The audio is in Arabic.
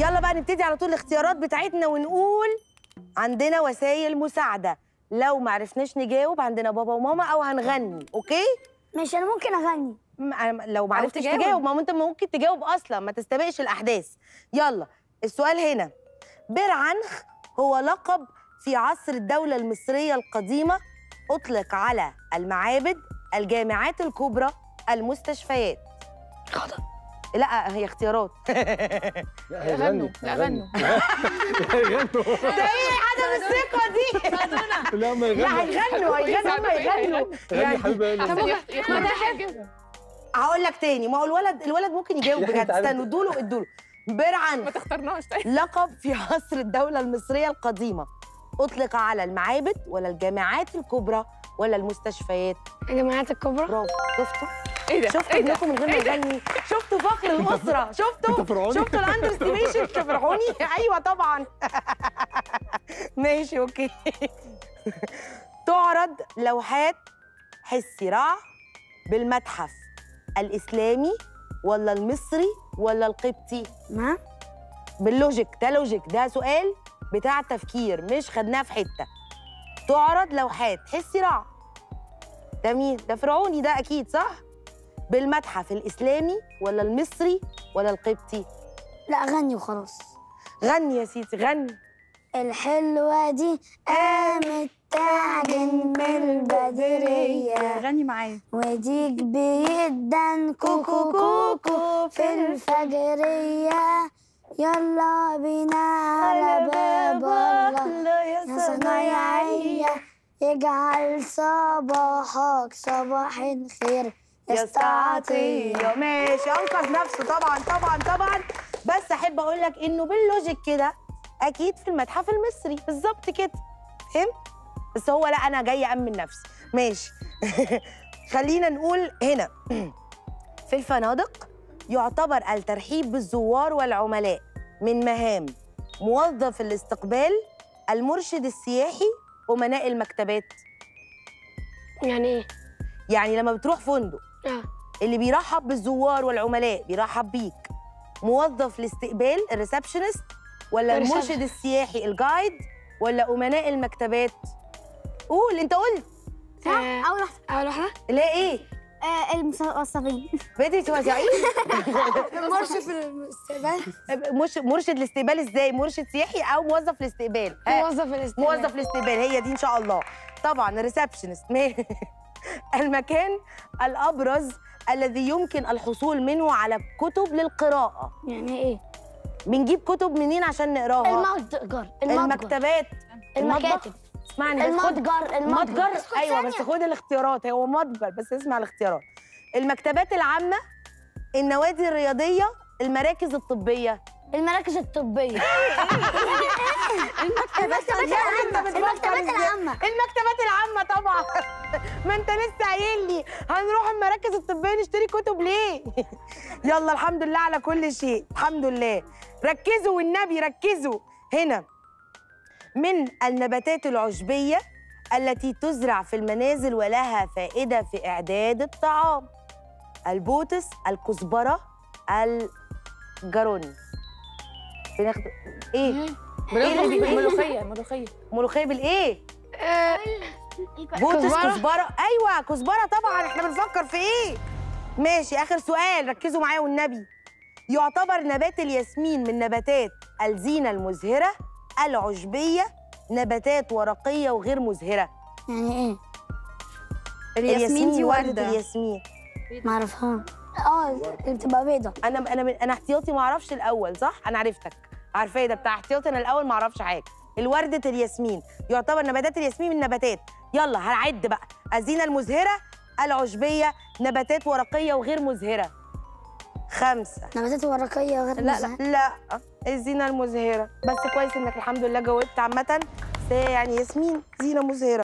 يلا بقى نبتدي على طول الاختيارات بتاعتنا ونقول عندنا وسائل مساعده، لو ما عرفناش نجاوب عندنا بابا وماما او هنغني، اوكي؟ مش انا ممكن اغني لو ما عرفتش تجاوب، ما انت ممكن تجاوب اصلا، ما تستبقش الاحداث. يلا السؤال هنا، برعنخ هو لقب في عصر الدولة المصرية القديمة أطلق على المعابد، الجامعات الكبرى، المستشفيات. خطأ. لا هي اختيارات. لا هيغنوا، لا غنوا، ده ايه عدم الثقة دي؟ لا ما يغنوا، لا هيغنوا، هيغنوا يا حبيبي. ما ده حاجة هقول لك تاني، ما هو الولد ممكن يجاوب بجد. استنوا ادوا له برعنخ ما تختارناش تاني، لقب في عصر الدولة المصرية القديمة أطلق على المعابد ولا الجامعات الكبرى ولا المستشفيات؟ الجامعات الكبرى. برافو، شفتوا؟ ايه ده؟ شفتوا ابنكم من غير ما يغني؟ شفتوا فخر الأسرة؟ شفتوا؟ شفتوا الأندرستيميشن؟ أنت فرعوني؟ أيوه طبعًا. ماشي أوكي. تعرض لوحات حسيرع بالمتحف الإسلامي ولا المصري ولا القبطي؟ ما؟ باللوجيك، ده لوجيك، ده سؤال بتاع تفكير، مش خدناه في حته. تعرض لوحات حسيرع، ده مين؟ ده فرعوني ده اكيد صح؟ بالمتحف الاسلامي ولا المصري ولا القبطي؟ لا غني وخلاص. غني يا سيدي غني. الحلوه دي قامت تعجن من البدريه. غني معايا. وديك بيدن كوكو كوكو في الفجريه. يلا بينا على باب الله يا صنايعية، يجعل صباحك صباح خير يا اسطى عطية. ماشي انقذ نفسه طبعا طبعا طبعا، بس احب اقول لك انه باللوجيك كده اكيد في المتحف المصري بالظبط كده، فهمت؟ بس هو لا انا جايه امن نفسي. ماشي. خلينا نقول هنا، في الفنادق يعتبر الترحيب بالزوار والعملاء من مهام موظف الاستقبال، المرشد السياحي، أمناء المكتبات. يعني إيه؟ يعني لما بتروح فندق اللي بيرحب بالزوار والعملاء بيرحب بيك موظف الاستقبال الريسبشنست ولا المرشد السياحي الجايد ولا أمناء المكتبات؟ قول أنت قلت صح؟ أول واحدة. أول واحدة؟ لا إيه؟ الموظفين. بدري توزعين؟ مرشد الاستقبال. مرشد الاستقبال ازاي؟ مرشد سياحي او موظف الاستقبال؟ موظف الاستقبال. موظف الاستقبال هي دي ان شاء الله. طبعا الريسبشنست. المكان الابرز الذي يمكن الحصول منه على كتب للقراءة. يعني ايه؟ بنجيب كتب منين عشان نقراها؟ المتجر. المكتبات. المكاتب. اسمعني، المتجر. المتجر ايوه بس خد الاختيارات، هو متجر بس اسمع الاختيارات. المكتبات العامه، النوادي الرياضيه، المراكز الطبيه. المراكز الطبيه. المكتبات العامه. المكتبات العامه طبعا. ما انت لسه قايل لي هنروح المراكز الطبيه نشتري كتب ليه؟ يلا الحمد لله على كل شيء، الحمد لله. ركزوا والنبي ركزوا هنا. من النباتات العشبية التي تزرع في المنازل ولها فائدة في إعداد الطعام، البوتس، الكزبرة، الجرون. بناخد إيه؟ ملوخية. ملوخية. ملوخية بالإيه؟ بوتس، كزبرة. أيوة كزبرة طبعاً، إحنا بنفكر في إيه؟ ماشي آخر سؤال، ركزوا معايا والنبي. يعتبر نبات الياسمين من نباتات الزينة المزهرة، العشبية، نباتات ورقية وغير مزهرة. يعني ايه؟ الياسمين دي وردة. الياسمين معرفهاش. اللي بتبقى بيضة. انا احتياطي معرفش الاول صح؟ انا عرفتك، عارفاه ده بتاع احتياطي، انا الاول معرفش حاجة. الوردة الياسمين، يعتبر نباتات الياسمين من نباتات، يلا هنعد بقى، الزينة المزهرة، العشبية، نباتات ورقية وغير مزهرة. 5 نباتات ورقية وغير مزهرة. لا الزينة المزهرة بس. كويس انك الحمد لله جاوبت عامة، بس يعني ياسمين زينة مزهرة.